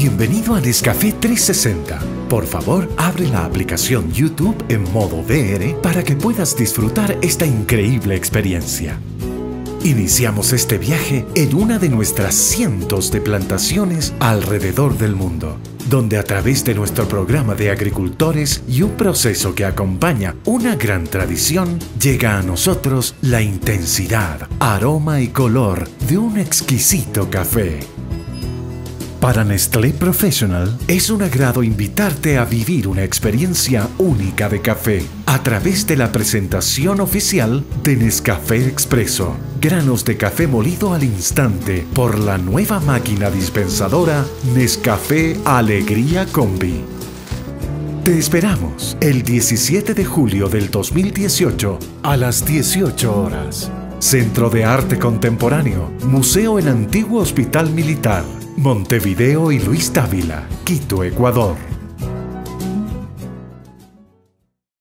Bienvenido a Nescafé 360. Por favor, abre la aplicación YouTube en modo VR para que puedas disfrutar esta increíble experiencia. Iniciamos este viaje en una de nuestras cientos de plantaciones alrededor del mundo, donde a través de nuestro programa de agricultores y un proceso que acompaña una gran tradición, llega a nosotros la intensidad, aroma y color de un exquisito café. Para Nestlé Professional es un agrado invitarte a vivir una experiencia única de café a través de la presentación oficial de Nescafé Expreso. Granos de café molido al instante por la nueva máquina dispensadora Nescafé Alegría Combi. Te esperamos el 17 de julio del 2018 a las 18 horas. Centro de Arte Contemporáneo, Museo en Antiguo Hospital Militar, Montevideo y Luis Dávila, Quito, Ecuador.